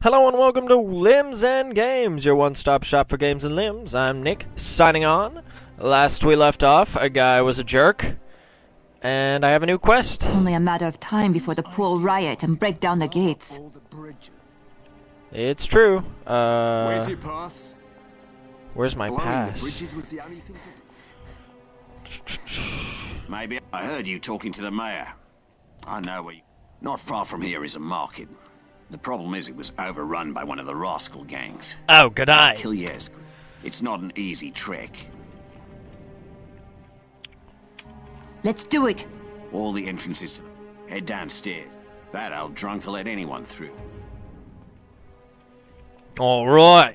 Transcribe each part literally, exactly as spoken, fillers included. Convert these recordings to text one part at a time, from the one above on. Hello and welcome to Limbs and Games, your one-stop shop for games and limbs. I'm Nick, signing on. Last we left off, a guy was a jerk, and I have a new quest. Only a matter of time before the pool riot and break down the gates. It's true. Uh, where's your pass? Where's my pass? Maybe I heard you talking to the mayor. I know where you... Not far from here is a market. The problem is it was overrun by one of the rascal gangs. Oh, good eye. Kill yes. It's not an easy trek. Let's do it. All the entrances to them. Head downstairs. That old drunk will let anyone through. All right.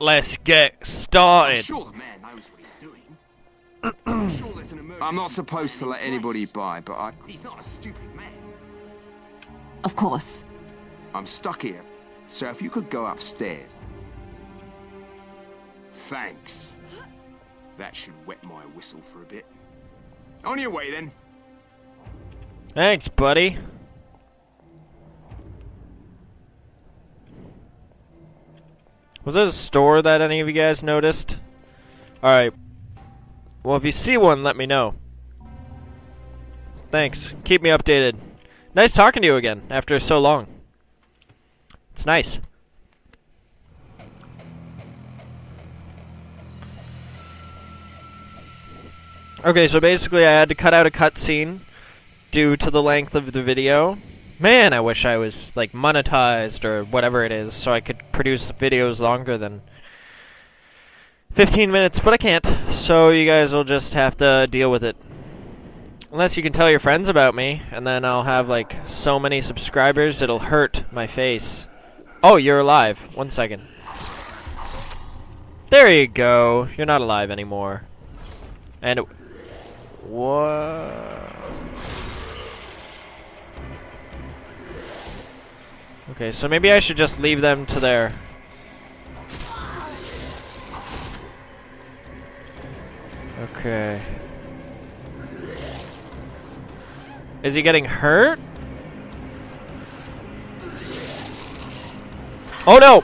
Let's get started. I'm sure the man knows what he's doing. I'm sure there's an emergency. I'm not supposed to let anybody by, but I... He's not a stupid man. Of course. I'm stuck here, so if you could go upstairs. Thanks. That should wet my whistle for a bit. On your way, then. Thanks, buddy. Was there a store that any of you guys noticed? Alright. Well, if you see one, let me know. Thanks. Keep me updated. Nice talking to you again, after so long. It's nice. Okay, so basically I had to cut out a cutscene due to the length of the video. Man, I wish I was, like, monetized or whatever it is, so I could produce videos longer than fifteen minutes, but I can't. So you guys will just have to deal with it. Unless you can tell your friends about me, and then I'll have, like, so many subscribers, it'll hurt my face. Oh, you're alive. One second. There you go. You're not alive anymore. And it... Whoa. Okay, so maybe I should just leave them to their... Okay... Is he getting hurt? Oh no!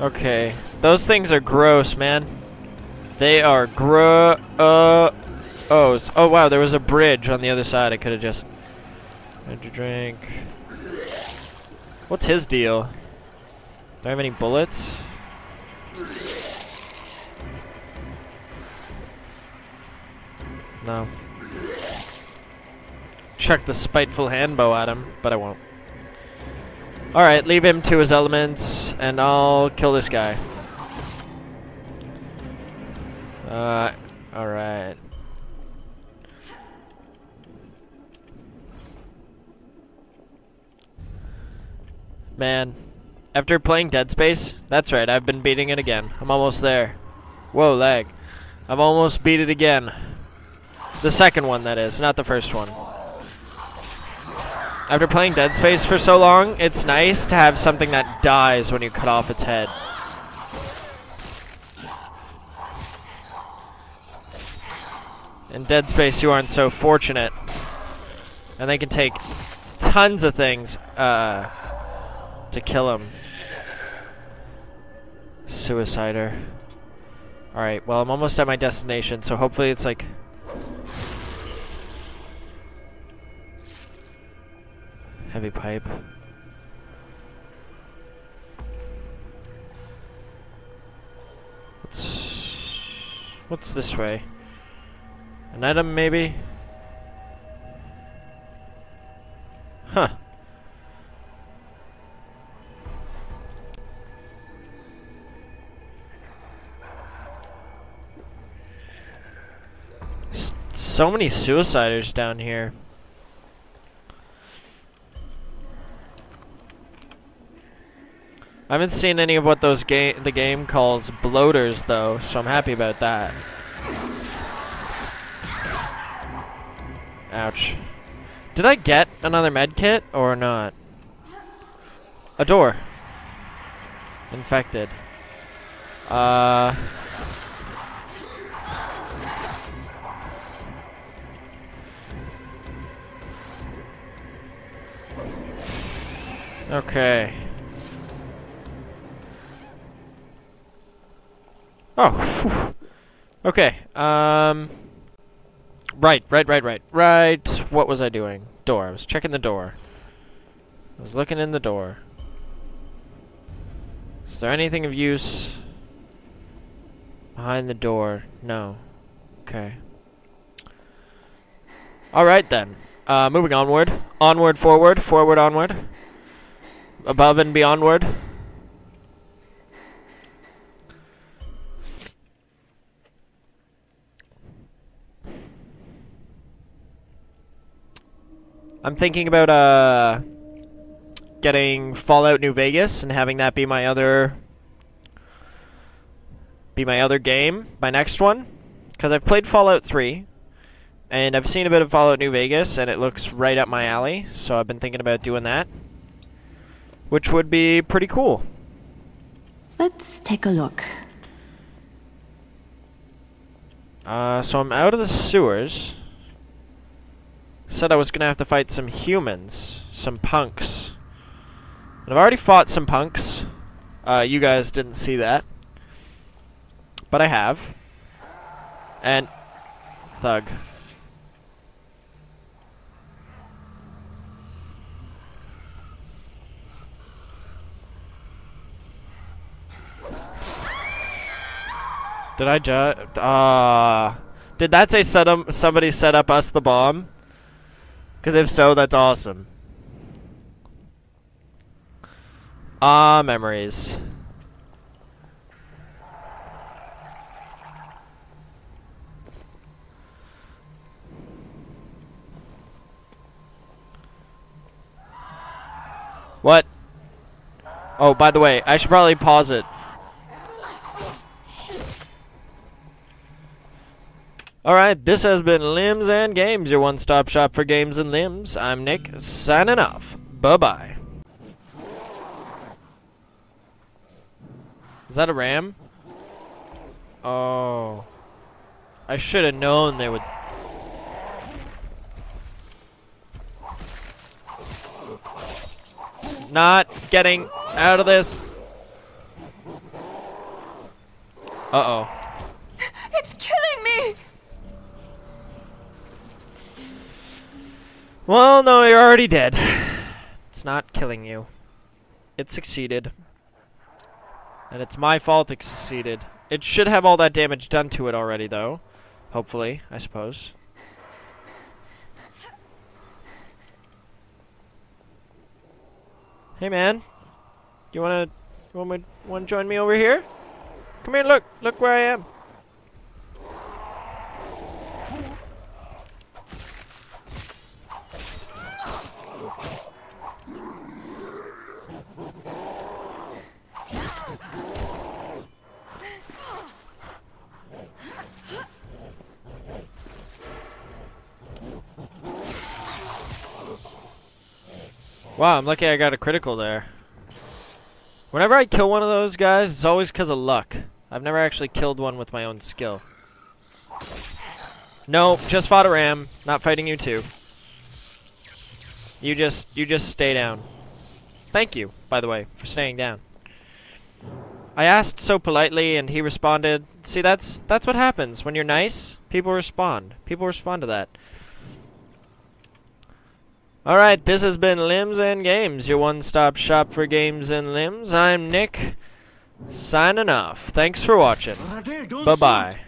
Okay. Those things are gross, man. They are gro- uh... ohs. Oh wow, there was a bridge on the other side. I could have just... had to drink. What's his deal? Do I have any bullets? No. Chuck the spiteful hand bow at him, but I won't. Alright, leave him to his elements, and I'll kill this guy. Uh, alright. Man. After playing Dead Space, that's right, I've been beating it again. I'm almost there. Whoa, lag. I've almost beat it again. The second one, that is, not the first one. After playing Dead Space for so long, it's nice to have something that dies when you cut off its head. In Dead Space, you aren't so fortunate. And they can take tons of things uh, to kill him. Suicider. Alright, well, I'm almost at my destination, so hopefully it's like... Heavy pipe. What's... What's this way? An item, maybe? Huh. S- so many suiciders down here. I haven't seen any of what those ga- the game calls bloaters, though, so I'm happy about that. Ouch. Did I get another med kit or not? A door. Infected. Uh... Okay. Oh. Whew. Okay. Um. Right, right, right, right, right. What was I doing? Door. I was checking the door. I was looking in the door. Is there anything of use behind the door? No. Okay. Alright then. Uh, moving onward. Onward, forward. Forward, onward. Above and beyondward. I'm thinking about, uh, getting Fallout New Vegas and having that be my other, be my other game, my next one. Because I've played Fallout three, and I've seen a bit of Fallout New Vegas, and it looks right up my alley, so I've been thinking about doing that. Which would be pretty cool. Let's take a look. Uh, so I'm out of the sewers. Said I was gonna have to fight some humans, some punks. And I've already fought some punks. Uh, you guys didn't see that. But I have. And... thug. Did I ju- Ah. Uh, did that say set um, somebody set up us the bomb? Because if so, that's awesome. Ah, memories. What? Oh, by the way, I should probably pause it. Alright, this has been Limbs and Games, your one-stop shop for games and limbs. I'm Nick, signing off. Bye-bye. Is that a ram? Oh. I should have known they would... Not getting out of this. Uh-oh. It's killing me! Well, no, you're already dead. It's not killing you. It succeeded. And it's my fault it succeeded. It should have all that damage done to it already, though. Hopefully, I suppose. Hey, man. You wanna... You wanna, wanna join me over here? Come here, look. Look where I am. Wow, I'm lucky I got a critical there. Whenever I kill one of those guys, it's always because of luck. I've never actually killed one with my own skill. No, just fought a ram. Not fighting you too. You just, you just stay down. Thank you, by the way, for staying down. I asked so politely, and he responded. See, that's that's what happens when you're nice. People respond. People respond to that. Alright, this has been Limbs and Games, your one-stop shop for games and limbs. I'm Nick, signing off. Thanks for watching. Bye-bye.